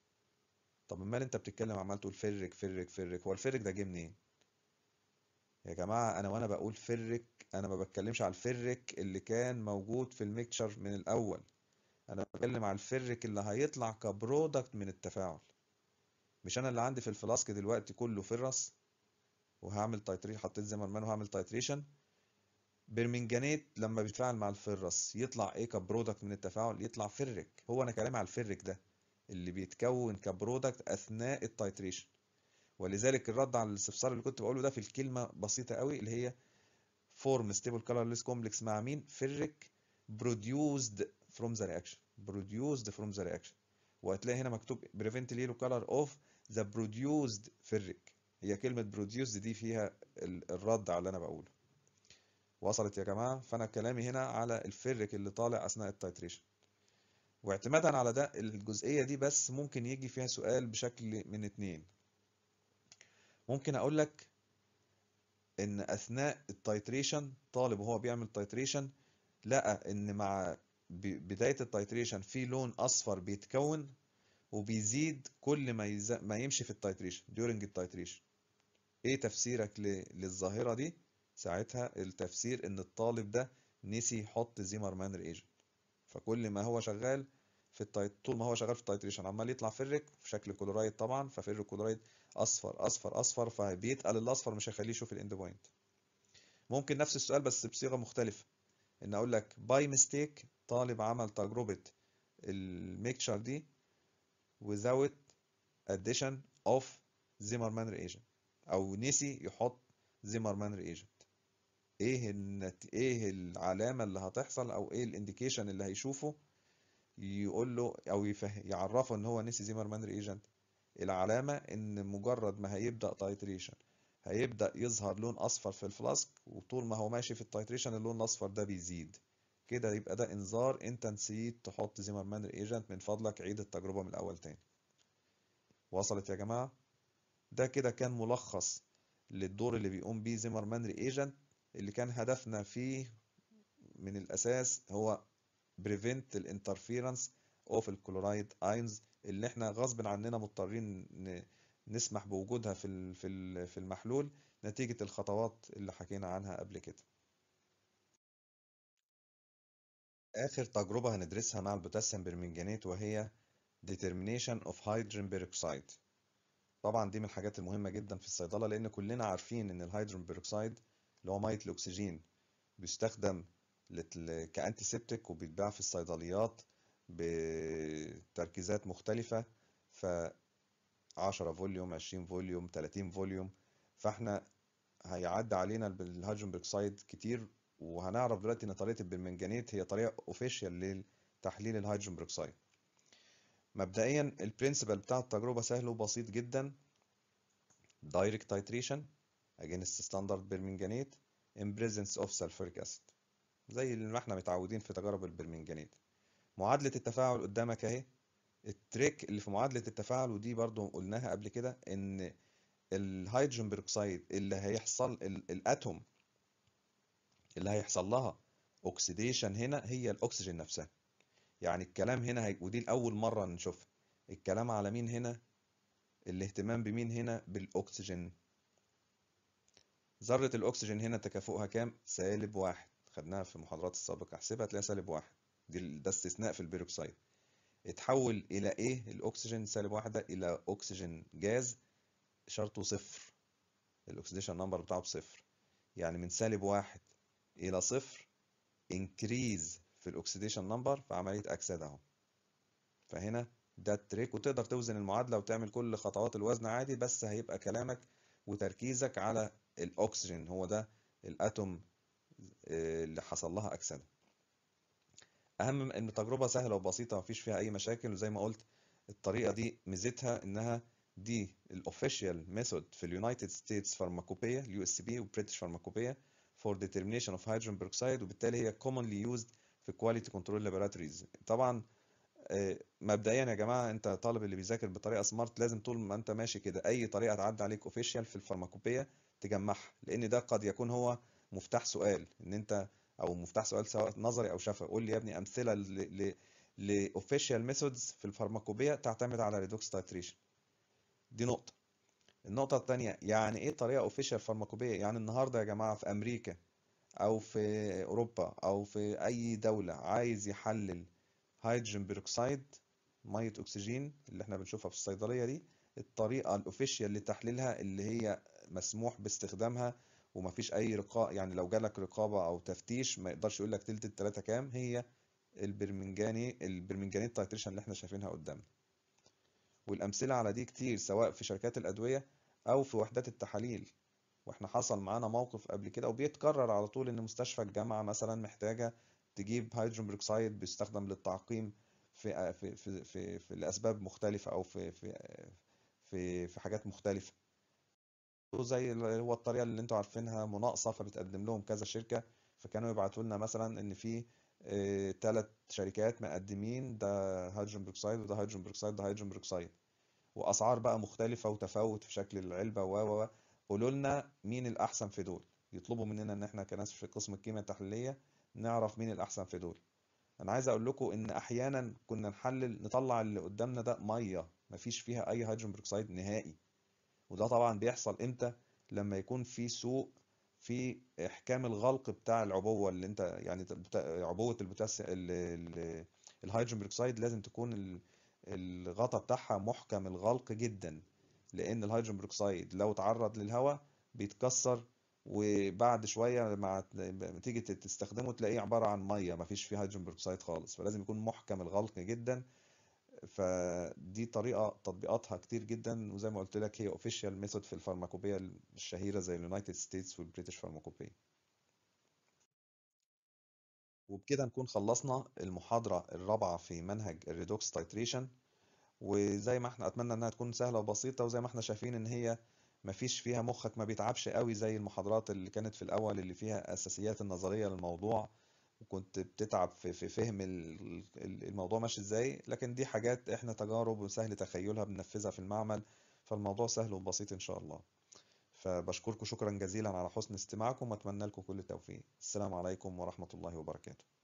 طب امال انت بتتكلم عملته الفيريك فيريك فيريك، هو الفيريك ده جه منين؟ يا جماعه انا وانا بقول فيريك انا ما بتكلمش على الفيريك اللي كان موجود في الميكتشر من الاول، انا بتكلم على الفيريك اللي هيطلع كبرودكت من التفاعل. مش انا اللي عندي في الفلاسك دلوقتي كله فيرس وهعمل تايتريشن، حطيت زيمرمان وهعمل تايتريشن، برمنجانيت لما بيتفاعل مع الفيرس يطلع ايه كبرودكت من التفاعل؟ يطلع فيريك. هو انا كلامي على الفيريك ده اللي بيتكون كبرودكت اثناء التايتريشن، ولذلك الرد على الاستفسار اللي كنت بقوله ده في الكلمه بسيطه قوي اللي هي فورم ستيبل كلرليس كومبلكس مع مين؟ فيريك بروديوسد فروم ذا رياكشن، بروديوسد فروم ذا رياكشن. وهتلاقي هنا مكتوب بريفنت يلو كلر اوف ذا بروديوسد فيريك. هي كلمه بروديوسد دي فيها الرد على اللي انا بقوله. وصلت يا جماعه؟ فانا كلامي هنا على الفيريك اللي طالع اثناء التايتريشن. واعتمادا على ده الجزئيه دي بس ممكن يجي فيها سؤال بشكل من اتنين. ممكن اقول لك ان اثناء التايتريشن طالب وهو بيعمل تايتريشن لقى ان مع بدايه التايتريشن في لون اصفر بيتكون وبيزيد كل ما يمشي في التايتريشن during التايتريشن. ايه تفسيرك للظاهره دي؟ ساعتها التفسير ان الطالب ده نسي يحط زيمرمان رياجنت، فكل ما هو شغال في طول ما هو شغال في التايتريشن عمال يطلع فيريك في شكل كلورايد طبعا، ففيريك كلورايد اصفر اصفر اصفر، فبيتقل الاصفر مش هيخليه يشوف الاند بوينت. ممكن نفس السؤال بس بصيغه مختلفه، ان اقول لك باي ميستيك طالب عمل تجربه الميكشر دي without addition of زيمرمان رياجنت، او نسي يحط زيمرمان رياجنت. ايه العلامه اللي هتحصل او ايه الانديكيشن اللي هيشوفه يقول له او يعرفه ان هو نسي زيمرمان رياجنت؟ العلامه ان مجرد ما هيبدا تايتريشن هيبدا يظهر لون اصفر في الفلاسك، وطول ما هو ماشي في التايتريشن اللون الاصفر ده بيزيد. كده يبقى ده انذار انت نسيت تحط زيمرمان رياجنت، من فضلك عيد التجربه من الاول تاني. وصلت يا جماعه؟ ده كده كان ملخص للدور اللي بيقوم بيه زيمرمان رياجنت، اللي كان هدفنا فيه من الأساس هو prevent the interference of the chloride ions اللي احنا غصب عننا مضطرين نسمح بوجودها في المحلول نتيجة الخطوات اللي حكينا عنها قبل كده. آخر تجربة هندرسها مع البوتاسيوم برمنجانات وهي determination of hydrogen peroxide. طبعا دي من الحاجات المهمة جدا في الصيدلة، لأن كلنا عارفين إن الهيدروجين بيروكسايد اللي هو ميه الاكسجين بيستخدم كأنتي سيبتيك وبيتباع في الصيدليات بتركيزات مختلفه، ف 10 فوليوم 20 فوليوم 30 فوليوم، فاحنا هيعدي علينا الهيدروجين بيروكسايد كتير. وهنعرف دلوقتي ان طريقه البرمنجانيت هي طريقه اوفيشال لتحليل الهيدروجين بيروكسايد. مبدئيا البرنسبل بتاع التجربه سهل وبسيط جدا، دايركت تايتريشن against standard برمنجانيت in presence of sulfuric acid زي اللي احنا متعودين في تجارب البرمنجانيت. معادلة التفاعل قدامك اهي. التريك اللي في معادلة التفاعل ودي برضو قلناها قبل كده، ان الهيدروجين بيروكسايد اللي هيحصل الاتوم اللي هيحصل لها اوكسيديشن هنا هي الاكسجين نفسها. يعني الكلام هنا ودي الاول مرة نشوفها، الكلام على مين هنا؟ الاهتمام بمين هنا؟ بالاكسجين. ذرة الأكسجين هنا تكافؤها كام؟ سالب واحد، خدناها في المحاضرات السابقة، احسبها تلاقيها سالب واحد، ده استثناء في البيروكسايد. اتحول إلى إيه الأكسجين سالب واحد ده؟ إلى أكسجين جاز شرطه صفر، الأكسيديشن نمبر بتاعه بصفر. يعني من سالب واحد إلى صفر انكريز في الأكسيديشن نمبر في عملية أكساد أهو. فهنا ده التريك، وتقدر توزن المعادلة وتعمل كل خطوات الوزن عادي، بس هيبقى كلامك وتركيزك على الاكسجين، هو ده الاتوم اللي حصل لها اكسده. اهم ان التجربه سهله وبسيطه مفيش فيها اي مشاكل، وزي ما قلت الطريقه دي ميزتها انها دي الاوفيشال ميثود في اليونايتد ستيتس فارماكوبيا اليو اس بي وبريتش فارماكوبيا فور ديترمينيشن اوف هيدروجين بيروكسايد، وبالتالي هي كومنلي يوزد في كواليتي كنترول لابوراتوريز. طبعا مبدئيا يا جماعه انت طالب اللي بيذاكر بطريقه سمارت لازم طول ما انت ماشي كده اي طريقه تعدي عليك اوفيشال في الفارماكوبيا تجمعها، لان ده قد يكون هو مفتاح سؤال، ان انت او مفتاح سؤال سواء نظري او شفوي. قول لي يا ابني امثله لاوفيشال ميثودز في الفارماكوبيا تعتمد على ريدوكس تايتريشن. دي نقطه. النقطه الثانيه، يعني ايه طريقه اوفيشال فارماكوبيا؟ يعني النهارده يا جماعه في امريكا او في اوروبا او في اي دوله عايز يحلل هيدروجين بيروكسايد ميه اكسجين اللي احنا بنشوفها في الصيدليه دي، الطريقه الاوفيشال لتحليلها اللي هي مسموح باستخدامها ومفيش اي رقابه، يعني لو جالك رقابه او تفتيش ما يقدرش يقول لك تلت التلاته كام، هي البرمنجانيت تايتريشن اللي احنا شايفينها قدامنا. والامثله على دي كتير سواء في شركات الادويه أو في وحدات التحاليل. واحنا حصل معانا موقف قبل كده وبيتكرر على طول إن مستشفى الجامعة مثلا محتاجة تجيب هيدروجين بيروكسيد بيستخدم للتعقيم في في في في, في الأسباب مختلفة أو في في في في حاجات مختلفة. زي هو الطريقة اللي انتوا عارفينها مناقصة، فبتقدم لهم كذا شركة، فكانوا يبعتوا لنا مثلا إن في 3 شركات مقدمين ده هيدروجين بيروكسيد وده هيدروجين بيروكسيد وده هيدروجين بيروكسيد، وأسعار بقى مختلفة وتفاوت في شكل العلبة و قولوا لنا مين الأحسن في دول. يطلبوا مننا إن احنا كناس في قسم الكيمياء التحليلية نعرف مين الأحسن في دول. أنا عايز أقول لكم إن أحيانا كنا نحلل نطلع اللي قدامنا ده مية مفيش فيها أي هيدروجين بيروكسيد نهائي، وده طبعا بيحصل إمتى؟ لما يكون في سوء في إحكام الغلق بتاع العبوة اللي أنت يعني عبوة الهيدروجين بيروكسيد لازم تكون الغطا بتاعها محكم الغلق جدا، لأن الهيدروجين بيروكسيد لو اتعرض للهواء بيتكسر وبعد شوية مع تيجي تستخدمه تلاقيه عبارة عن مية مفيش فيه هيدروجين بيروكسيد خالص، فلازم يكون محكم الغلق جدا. فدي طريقة تطبيقاتها كتير جدا، وزي ما قلت لك هي اوفيشال ميثود في الفارماكوبيا الشهيرة زي اليونايتد ستيتس والبريتش فارماكوبيا. وبكده نكون خلصنا المحاضرة الرابعة في منهج الريدوكس تايتريشن، وزي ما احنا اتمنى انها تكون سهله وبسيطه، وزي ما احنا شايفين ان هي مفيش فيها مخك ما بيتعبش قوي زي المحاضرات اللي كانت في الاول اللي فيها اساسيات النظريه للموضوع وكنت بتتعب في فهم الموضوع ماشي ازاي، لكن دي حاجات احنا تجارب وسهل تخيلها بننفذها في المعمل، فالموضوع سهل وبسيط ان شاء الله. فبشكركم شكرا جزيلا على حسن استماعكم واتمنى لكم كل التوفيق. السلام عليكم ورحمه الله وبركاته.